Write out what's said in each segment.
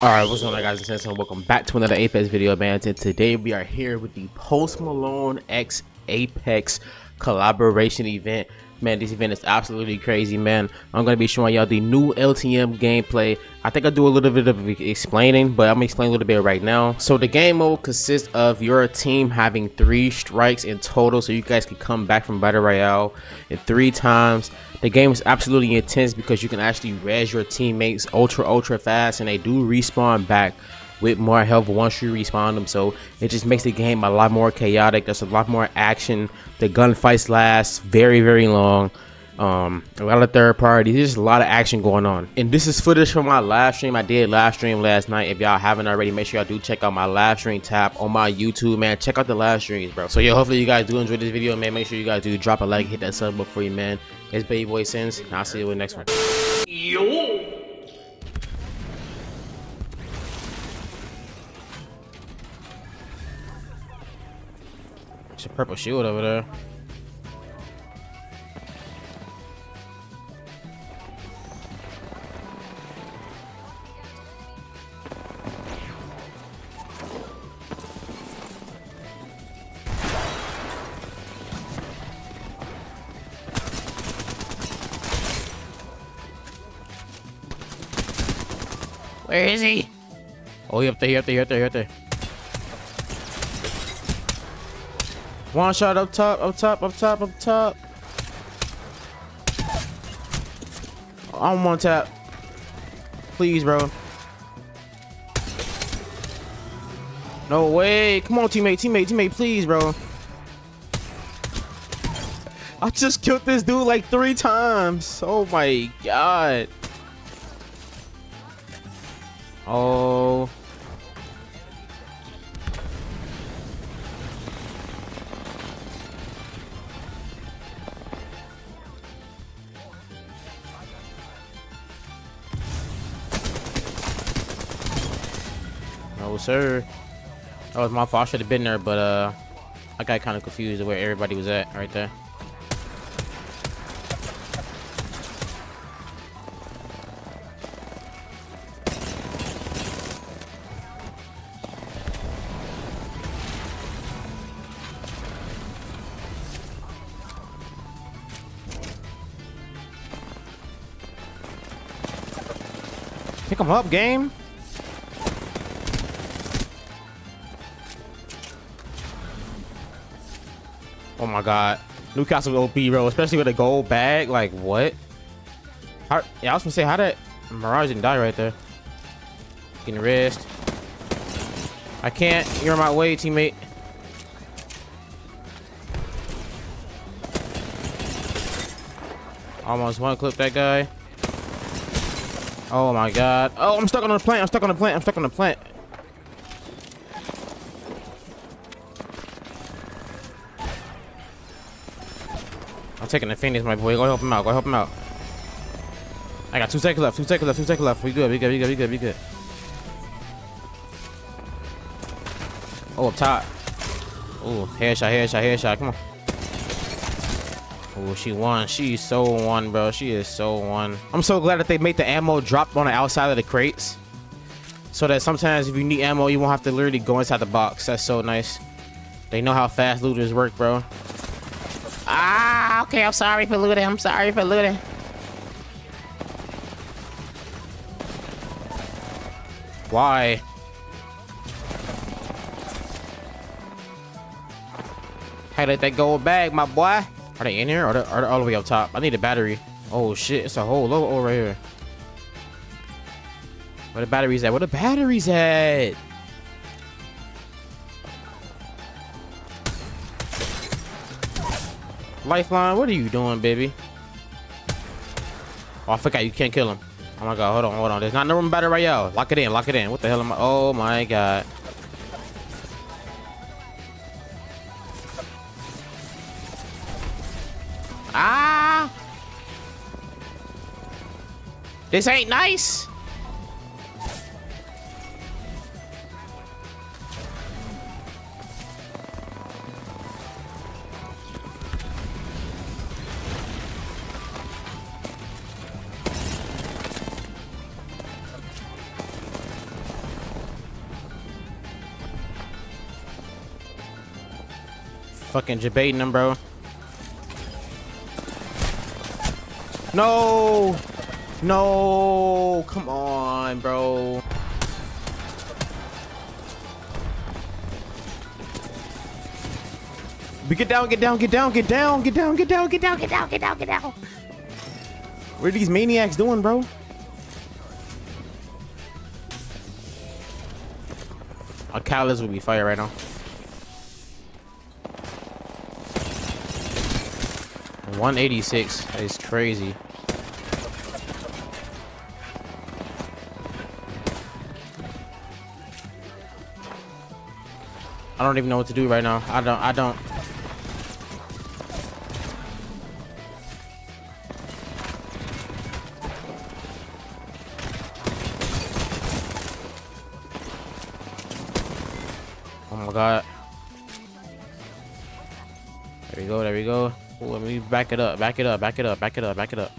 Alright, what's going on guys, and welcome back to another Apex video, man. And today we are here with the Post Malone x Apex collaboration event. Man, this event is absolutely crazy, man. I'm going to be showing y'all the new LTM gameplay. I think I'll do a little bit of explaining, but I'm going to explain a little bit right now. So the game mode consists of your team having 3 strikes in total, so you guys can come back from Battle Royale in 3 times. The game is absolutely intense because you can actually res your teammates ultra fast, and they do respawn back with more health once you respawn them, so it just makes the game a lot more chaotic. There's a lot more action. The gunfights last very long, a lot of third parties. There's just a lot of action going on, and this is footage from my live stream. I did live stream last night. If y'all haven't already, make sure y'all do check out my live stream tab on my YouTube, man. Check out the live streams, bro. So yo, hopefully you guys do enjoy this video, man. Make sure you guys do drop a like, hit that sub before you, man. It's Baby Boy Sins, and I'll see you in the next one. Yo. It's a purple shield over there. Where is he? Oh, he up there, he up there. One shot up top. I'm on tap. Please, bro. No way. Come on, teammate, please, bro. I just killed this dude like 3 times. Oh my god. Oh. Sir, that was my fault. I should have been there, but I got kind of confused where everybody was at right there. Pick him up, game. Oh my god, Newcastle OP, bro, especially with a gold bag. Like, what? How, yeah, I was gonna say, how did Mirage didn't die right there? Getting wrist. I can't. You're in my way, teammate. Almost one clip that guy. Oh my god. Oh, I'm stuck on the plant. Taking the Phoenix, my boy. Go help him out. I got 2 seconds left. We good. We good. Oh, up top. Oh, headshot. Come on. Oh, she won. She's so won, bro. She is so won. I'm so glad that they made the ammo drop on the outside of the crates, so that sometimes if you need ammo, you won't have to literally go inside the box. That's so nice. They know how fast looters work, bro. Ah, okay, I'm sorry for looting. Why? How did that gold bag, my boy? Are they in here, or are they all the way up top? I need a battery. Oh shit, it's a whole load over here. Where the batteries at? Lifeline, what are you doing, baby? Oh, I forgot you can't kill him. Oh my god, hold on. There's not no room battle royale. Lock it in. What the hell am I? Oh my god. Ah! This ain't nice. Fucking debating him, bro. No! No! Come on, bro. Get down, get down, get down, get down, get down, get down, get down, get down, get down, get down. What are these maniacs doing, bro? Our Calus would be fire right now. $186. That is crazy. I don't even know what to do right now. I don't. God. There we go, there we go. Ooh, let me back it up, back it up, back it up, back it up, back it up.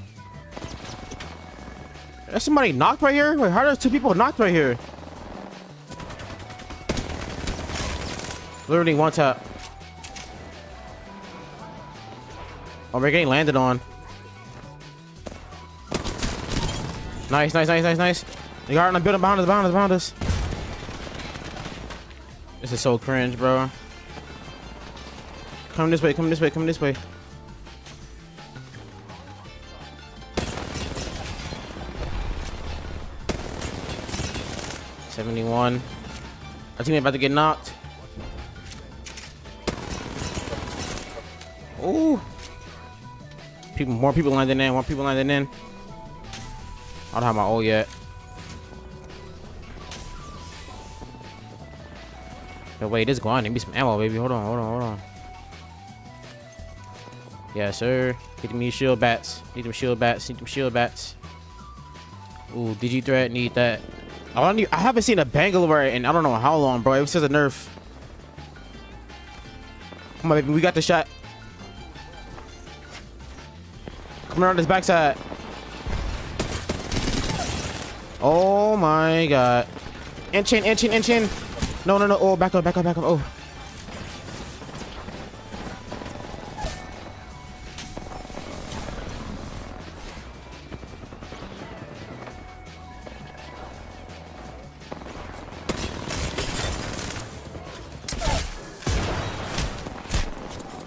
There's somebody knocked right here? Wait, how are those two people knocked right here? Literally one tap. Oh, we're getting landed on. Nice, nice, nice, nice, nice. They got in the building behind us, behind us, behind us. This is so cringe, bro. Come this way, come this way, come this way. $71. Our teammate about to get knocked. Ooh. People, more people landing in, more people landing in. I don't have my ult yet. No, wait, it's gone. Give me some ammo, baby. Hold on, hold on, hold on. Yeah, sir. Get me shield bats. Need them shield bats. Need them shield bats. Ooh, Digi Threat. Need that. I haven't seen a Bangalore in I don't know how long, bro. It was just a nerf. Come on, baby. We got the shot. Coming around this backside. Oh, my God. And chin, and chin, and chin. No, no, no. Oh, back up, back up, back up. Oh.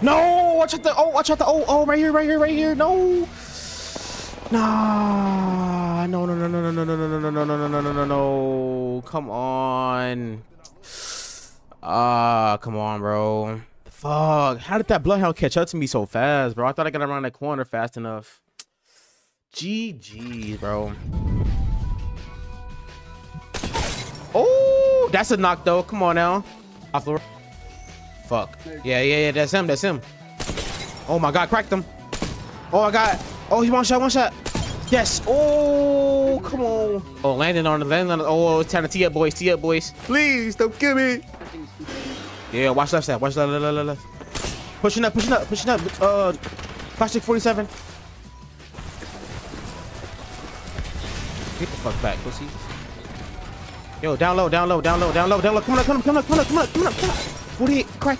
No! Watch out the... Oh, watch out the... Oh, oh, right here, right here, right here. No! Nah. No, no, no, no, no, no, no, no, no, no, no, no, no, no, no. Come on. Ah, come on, bro. Fuck. How did that bloodhound catch up to me so fast, bro? I thought I got around that corner fast enough. GG, bro. Oh, that's a knock, though. Come on now. Off the... Fuck. Yeah, yeah, yeah. That's him. That's him. Oh, my God. Cracked him. Oh, I got... Oh, he one shot. One shot. Yes. Oh, come on. Oh, landing on the... Landing on the... Oh, it's time to tee up, boys. Tee up, boys. Please, don't kill me. Yeah, watch left side. Watch left, left, left, left. Pushing up, pushing up, pushing up. Plastic 47. Get the fuck back, pussy. Yo, down low, down low, down low, down low, down low. Come on, come on, come on, come on, come on, come on, come on. 48, crack.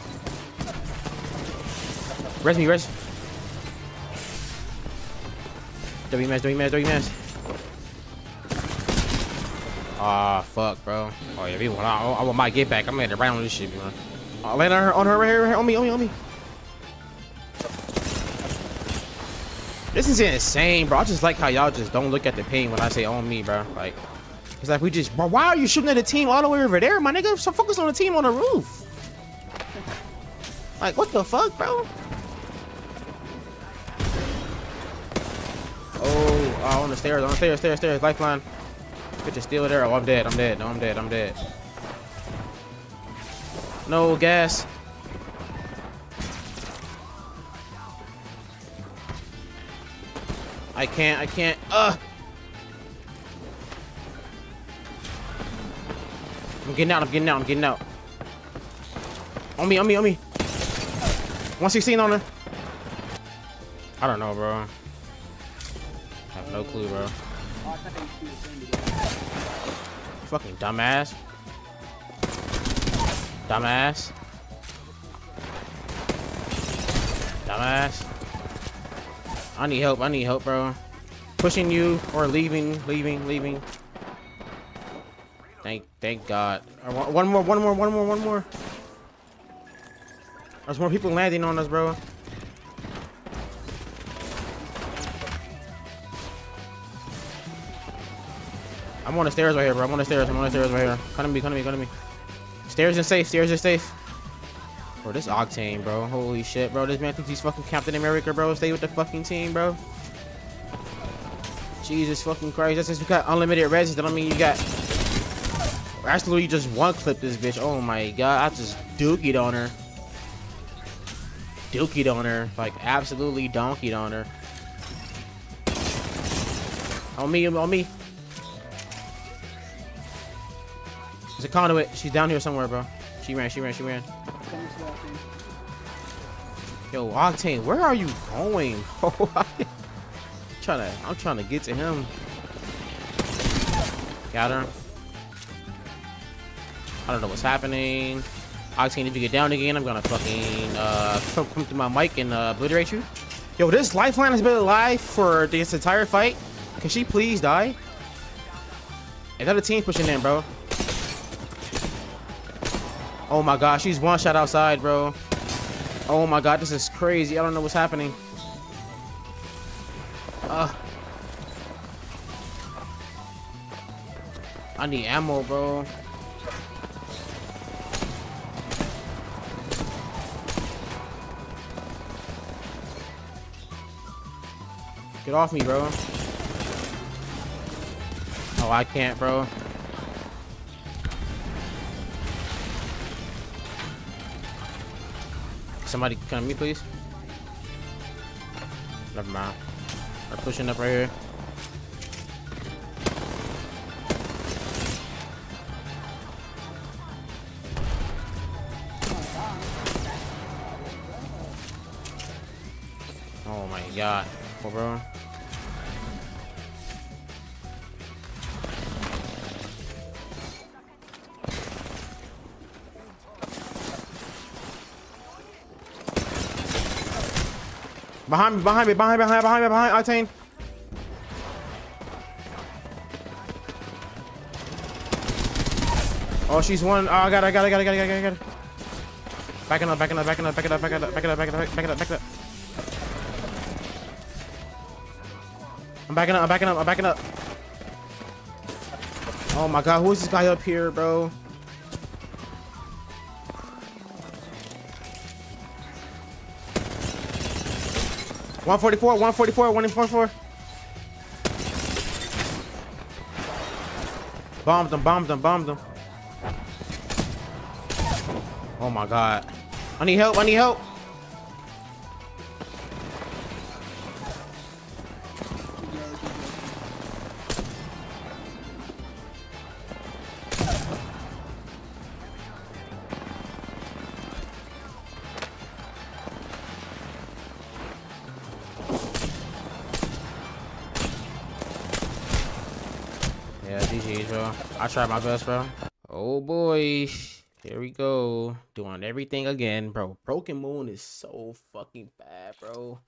Res me, res. W match, W match, W match. Ah, fuck, bro. Oh, yeah, we want, I want my get back. I'm gonna have to round this shit, bro. I'll land on her right here, right here. On me, on me, on me. This is insane, bro. I just like how y'all just don't look at the pain when I say on me, bro. Like, it's like we just, bro, why are you shooting at the team all the way over there, my nigga? So focus on the team on the roof. Like, what the fuck, bro? Oh, on the stairs, on the stairs, stairs, stairs, lifeline. Bitch is still there. Oh, I'm dead. I'm dead. No, I'm dead. I'm dead. No gas. I can't. I can't. I'm getting out. I'm getting out. I'm getting out. On me. On me. On me. 116 on her. I don't know, bro. I have no clue, bro. Fucking dumbass. Dumbass. Dumbass. I need help, bro. Pushing you or leaving. Thank God. One more. There's more people landing on us, bro. I'm on the stairs right here, bro. Come to me. Stairs is safe. Bro, this Octane, bro. Holy shit, bro. This man thinks he's fucking Captain America, bro. Stay with the fucking team, bro. Jesus fucking Christ. That's just you got unlimited reses. That don't mean you got... Actually, you just one-clip this bitch. Oh, my God. I just dookied on her. Like, absolutely donkeyed on her. On me. There's a conduit. She's down here somewhere, bro. She ran. Yo, Octane, where are you going? I'm trying to get to him. Got her. I don't know what's happening. Octane, if you get down again, I'm gonna fucking come to my mic and obliterate you. Yo, this Lifeline has been alive for this entire fight. Can she please die? Another team pushing in, bro. Oh my God, she's one shot outside, bro. Oh my God, this is crazy. I don't know what's happening. I need ammo, bro. Get off me, bro. Oh, I can't, bro. Somebody come to me, please. Never mind. They're pushing up right here. Oh my God, oh, bro. Behind me, Octane. Oh, she's one. Oh, I got it. Backing up. I'm backing up. Oh my God, who is this guy up here, bro? One forty-four. Bombed them. Oh my God. I need help. I tried my best, bro. Oh boy, here we go, doing everything again, bro. Broken Moon is so fucking bad, bro.